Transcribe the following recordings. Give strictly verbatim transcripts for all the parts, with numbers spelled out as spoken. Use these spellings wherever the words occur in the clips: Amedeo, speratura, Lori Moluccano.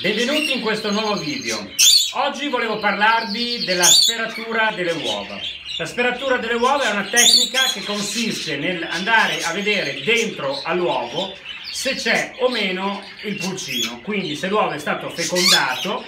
Benvenuti in questo nuovo video. Oggi volevo parlarvi della speratura delle uova. La speratura delle uova è una tecnica che consiste nell'andare a vedere dentro all'uovo se c'è o meno il pulcino, quindi se l'uovo è stato fecondato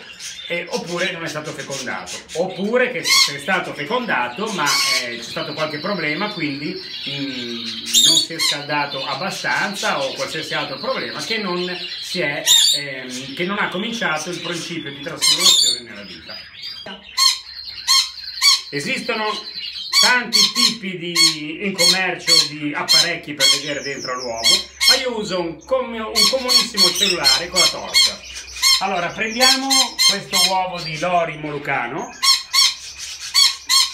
eh, oppure non è stato fecondato, oppure che è stato fecondato ma eh, c'è stato qualche problema, quindi mh, non si è scaldato abbastanza o qualsiasi altro problema che non, si è, ehm, che non ha cominciato il principio di trasformazione nella vita. Esistono tanti tipi di, in commercio di apparecchi per vedere dentro l'uovo, ma io uso un, com un comunissimo cellulare con la torcia. Allora, prendiamo questo uovo di Lori Moluccano,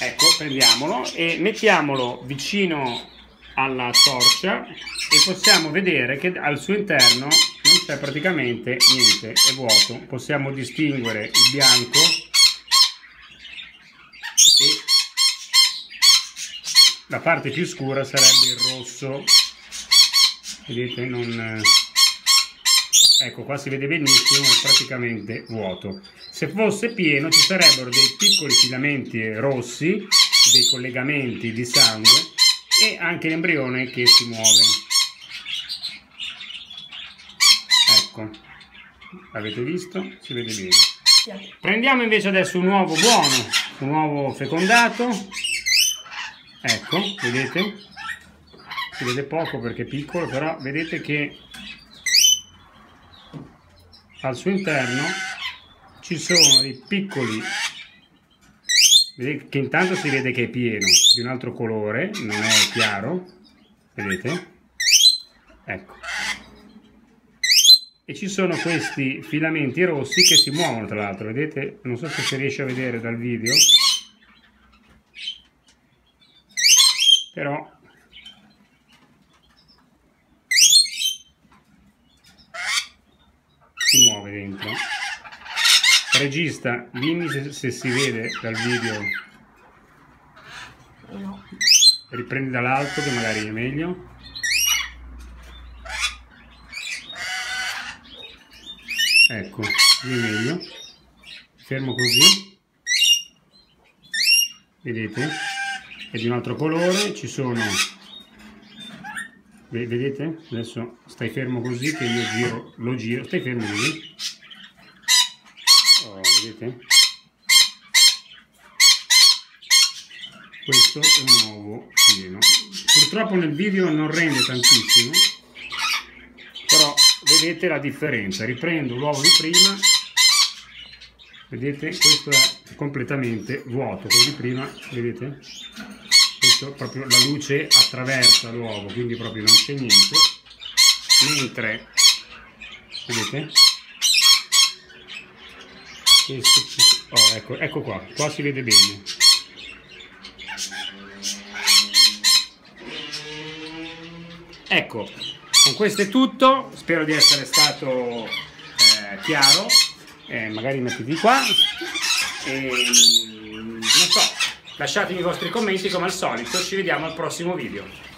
ecco, prendiamolo e mettiamolo vicino alla torcia e possiamo vedere che al suo interno non c'è praticamente niente, è vuoto. Possiamo distinguere il bianco e la parte più scura sarebbe il rosso. Vedete, non... ecco, qua si vede benissimo, è praticamente vuoto. Se fosse pieno ci sarebbero dei piccoli filamenti rossi, dei collegamenti di sangue e anche l'embrione che si muove. Ecco, l'avete visto? Si vede bene. Prendiamo invece adesso un uovo buono, un uovo fecondato. Ecco, vedete? Si vede poco perché è piccolo, però vedete che al suo interno ci sono dei piccoli, vedete che intanto si vede che è pieno, di un altro colore, non è chiaro, vedete? Ecco. E ci sono questi filamenti rossi che si muovono, tra l'altro, vedete? Non so se si riesce a vedere dal video, però... si muove dentro. Regista, dimmi se, se si vede dal video. No. Riprendi dall'alto che magari è meglio. Ecco, è meglio. Fermo così. Vedete? È di un altro colore, ci sono... Vedete? Adesso stai fermo così che io giro, lo giro, stai fermo così. Oh, vedete? Questo è un uovo pieno. Purtroppo nel video non rende tantissimo, però vedete la differenza. Riprendo l'uovo di prima, vedete? Questo è completamente vuoto, quello di prima, vedete? Proprio la luce attraversa l'uovo, quindi proprio non c'è niente, mentre vedete questo ci... oh, ecco, ecco qua qua si vede bene, ecco. Con questo è tutto, spero di essere stato eh, chiaro, eh, magari mettiti qua e non so. Lasciatemi i vostri commenti come al solito, ci vediamo al prossimo video.